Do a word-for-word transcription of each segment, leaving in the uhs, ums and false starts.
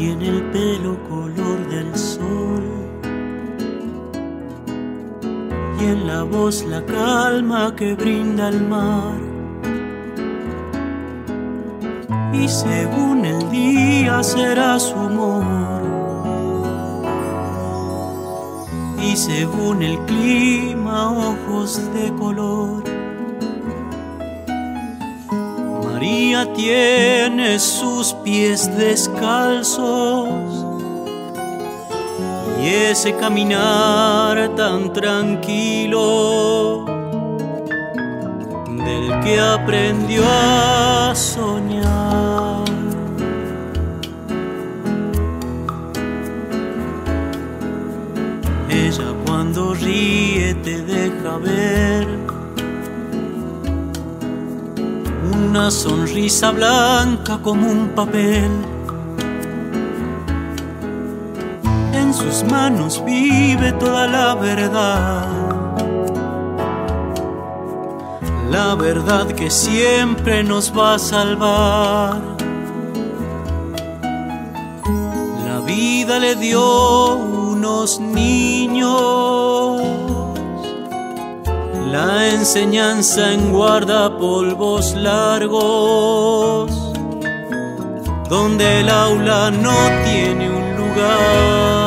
tiene el pelo color del sol y en la voz la calma que brinda el mar. Y según el día será su humor, y según el clima ojos de color. María tiene sus pies descalzos y ese caminar tan tranquilo del que aprendió a soñar. Ella cuando ríe te deja ver una sonrisa blanca como un papel. En sus manos vive toda la verdad, la verdad que siempre nos va a salvar. La vida le dio unos niños, la enseñanza en guardapolvos largos, donde el aula no tiene un lugar.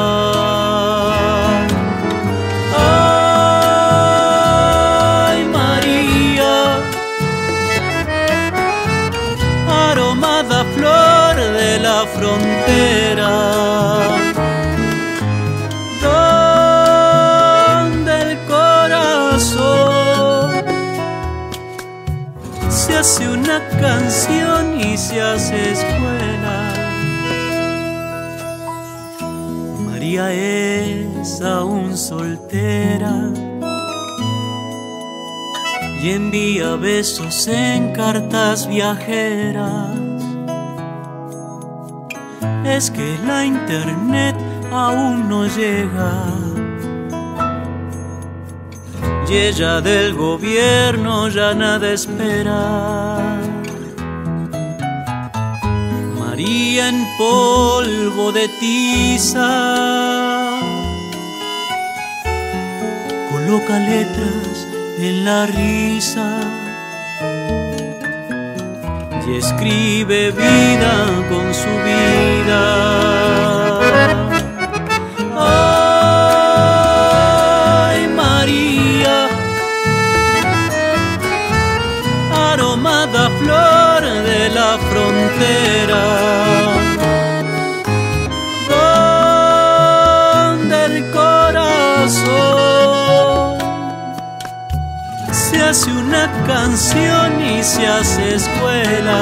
Flor de la frontera, donde el corazón se hace una canción y se hace escuela. María es aún soltera y envía besos en cartas viajeras. Es que la internet aún no llega y ella del gobierno ya nada espera. María en polvo de tiza coloca letras en la risa y escribe vida con su vida. Ay, María, aromada flor de la frontera, donde el corazón se hace una canción y se hace escuela.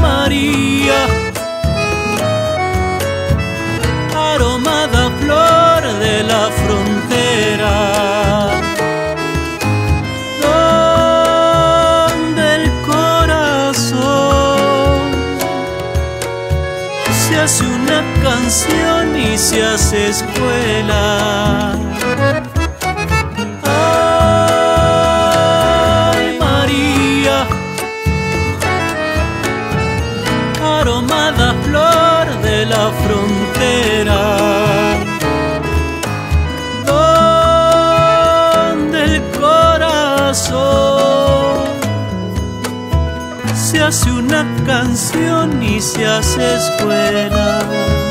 Ay, María, aromada flor de la frontera, donde el corazón se hace una canción y se hace escuela. Aromada flor de la frontera, donde el corazón se hace una canción y se hace escuela.